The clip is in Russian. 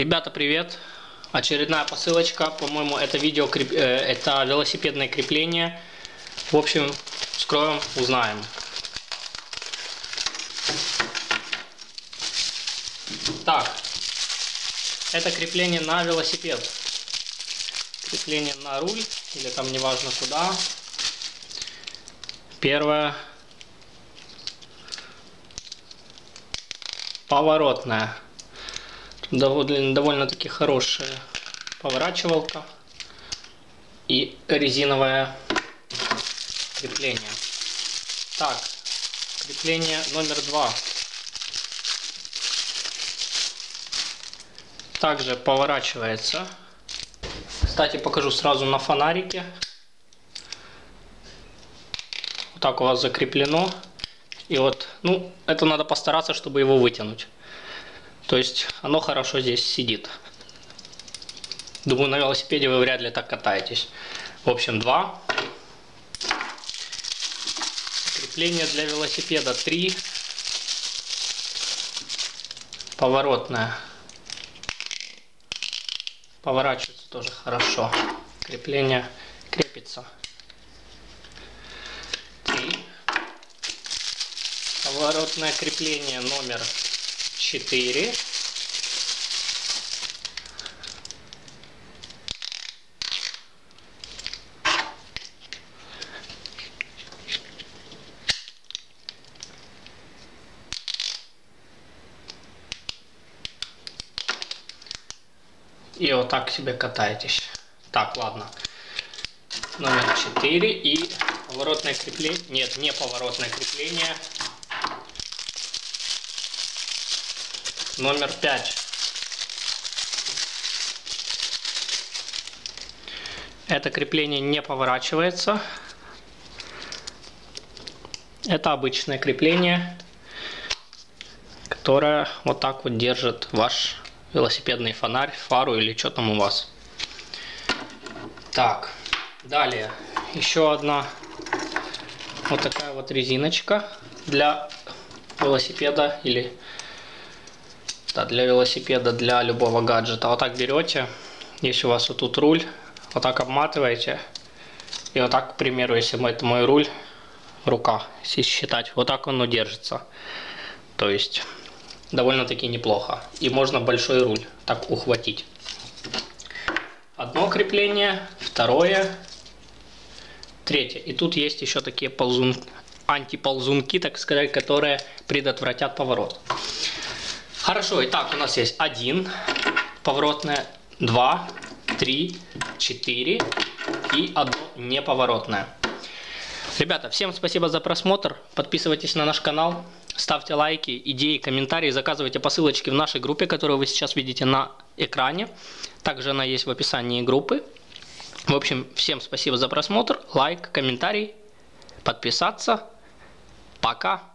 Ребята, привет! Очередная посылочка. По-моему, это видео, это велосипедное крепление. В общем, вскроем, узнаем. Так, это крепление на велосипед. Крепление на руль, или там неважно куда. Первое. Поворотная. Довольно-таки хорошая поворачивалка и резиновое крепление. Так, крепление номер 2. Также поворачивается. Кстати, покажу сразу на фонарике. Вот так у вас закреплено. И вот, ну, это надо постараться, чтобы его вытянуть. То есть оно хорошо здесь сидит. Думаю, на велосипеде вы вряд ли так катаетесь. В общем, 2. Крепление для велосипеда 3. Поворотное. Поворачивается тоже хорошо. Крепление крепится. 3. Поворотное крепление номер 4. И вот так себе катаетесь. Так, ладно. Номер 4 и поворотное крепление. Нет, не поворотное крепление. Номер 5. Это крепление не поворачивается. Это обычное крепление, которое вот так вот держит ваш велосипедный фонарь, фару или что там у вас. Так, далее. Еще одна вот такая вот резиночка для велосипеда или... Да, для велосипеда, для любого гаджета. Вот так берете, если у вас вот тут руль, вот так обматываете. И вот так, к примеру, если это мой руль, рука, если считать, вот так он удержится. То есть, довольно-таки неплохо. И можно большой руль так ухватить. Одно крепление, второе, третье. И тут есть еще такие антиползунки, так сказать, которые предотвратят поворот. Хорошо, итак, у нас есть 1, поворотное, 2, 3, 4 и 1 неповоротное. Ребята, всем спасибо за просмотр. Подписывайтесь на наш канал, ставьте лайки, идеи, комментарии, заказывайте посылочки в нашей группе, которую вы сейчас видите на экране. Также она есть в описании группы. В общем, всем спасибо за просмотр, лайк, комментарий, подписаться. Пока!